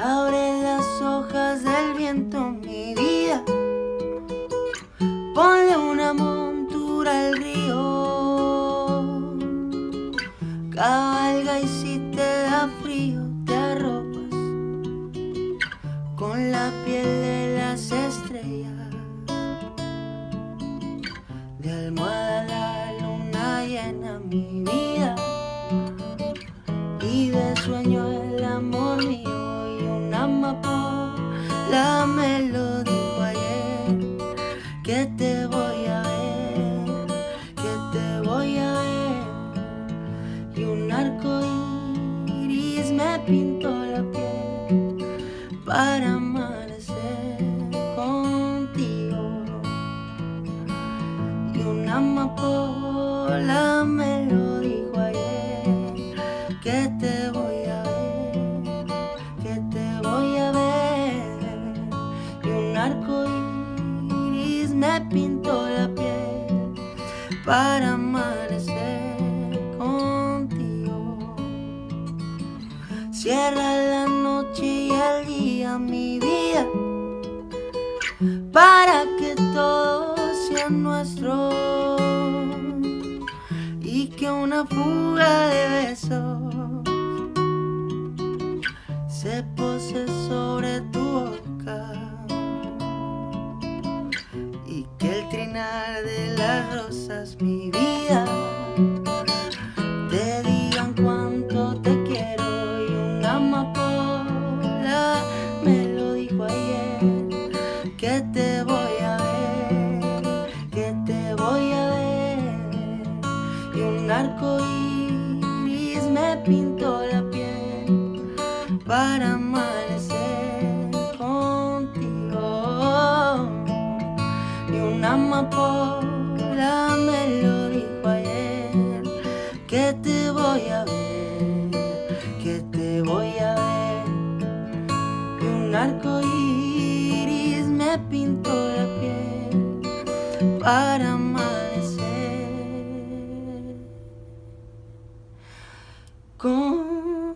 Abre las hojas del viento, mi vida. Ponle una montura al río. Cabalga y si te da frío te arropas con la piel de las estrellas. De almohada la luna llena, mi vida. Y de sueño el amor mío. Amapola me lo dijo ayer, que te voy a ver, que te voy a ver. Y un arco iris me pintó la piel para amanecer contigo. Y una amapola me lo dijo ayer, que te voy a ver. Me pintó la piel para amanecer contigo. Cierra la noche y el día, mi vida, para que todo sea nuestro y que una fuga de besos se pose sobre tu boca. De las rosas, mi vida, te digan cuánto te quiero. Y una amapola me lo dijo ayer, que te voy a ver, que te voy a ver. Y un arco iris me pintó la piel para amanecer contigo. Y una amapola me lo dijo ayer, que te voy a ver, que te voy a ver. Y un arco iris me pintó la piel para amanecer contigo.